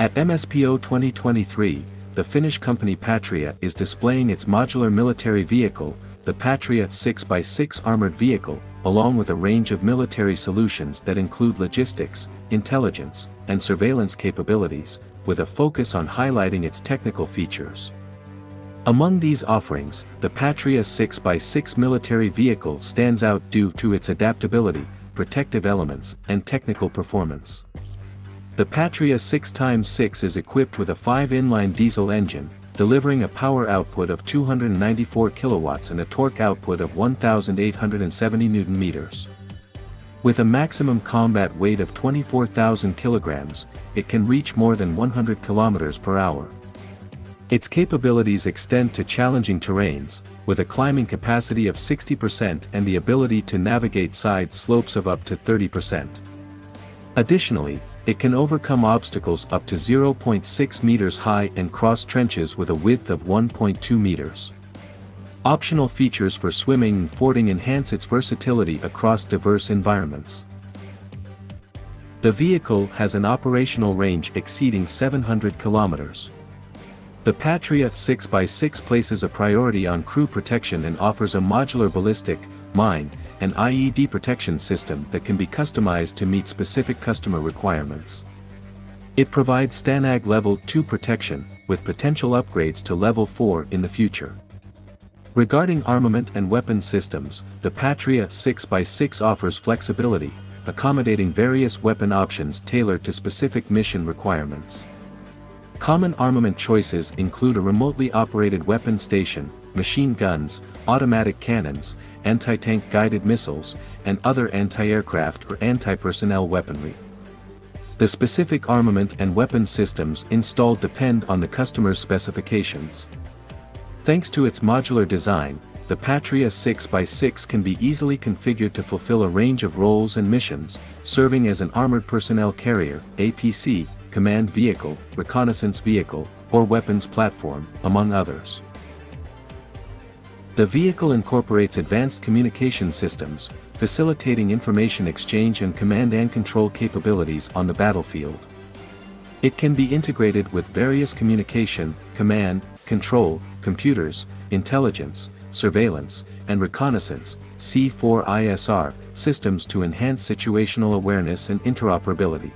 At MSPO 2023, the Finnish company Patria is displaying its modular military vehicle, the Patria 6x6 armored vehicle, along with a range of military solutions that include logistics, intelligence, and surveillance capabilities, with a focus on highlighting its technical features. Among these offerings, the Patria 6x6 military vehicle stands out due to its adaptability, protective elements, and technical performance. The Patria 6x6 is equipped with a 5-inline diesel engine, delivering a power output of 294 kilowatts and a torque output of 1,870 newton-meters. With a maximum combat weight of 24,000 kilograms, it can reach more than 100 kilometers per hour. Its capabilities extend to challenging terrains, with a climbing capacity of 60% and the ability to navigate side slopes of up to 30%. Additionally, it can overcome obstacles up to 0.6 meters high and cross trenches with a width of 1.2 meters. Optional features for swimming and fording enhance its versatility across diverse environments. The vehicle has an operational range exceeding 700 kilometers. The Patria 6x6 places a priority on crew protection and offers a modular ballistic, mine, and IED protection system that can be customized to meet specific customer requirements. It provides STANAG Level 2 protection, with potential upgrades to Level 4 in the future. Regarding armament and weapon systems, the Patria 6x6 offers flexibility, accommodating various weapon options tailored to specific mission requirements. Common armament choices include a remotely operated weapon station, machine guns, automatic cannons, anti-tank guided missiles, and other anti-aircraft or anti-personnel weaponry. The specific armament and weapon systems installed depend on the customer's specifications. Thanks to its modular design, the Patria 6x6 can be easily configured to fulfill a range of roles and missions, serving as an armored personnel carrier, APC, command vehicle, reconnaissance vehicle, or weapons platform, among others. The vehicle incorporates advanced communication systems, facilitating information exchange and command and control capabilities on the battlefield. It can be integrated with various communication, command, control, computers, intelligence, surveillance, and reconnaissance (C4ISR) systems to enhance situational awareness and interoperability.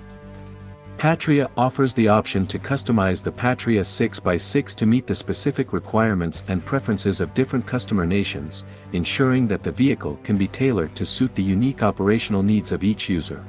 Patria offers the option to customize the Patria 6x6 to meet the specific requirements and preferences of different customer nations, ensuring that the vehicle can be tailored to suit the unique operational needs of each user.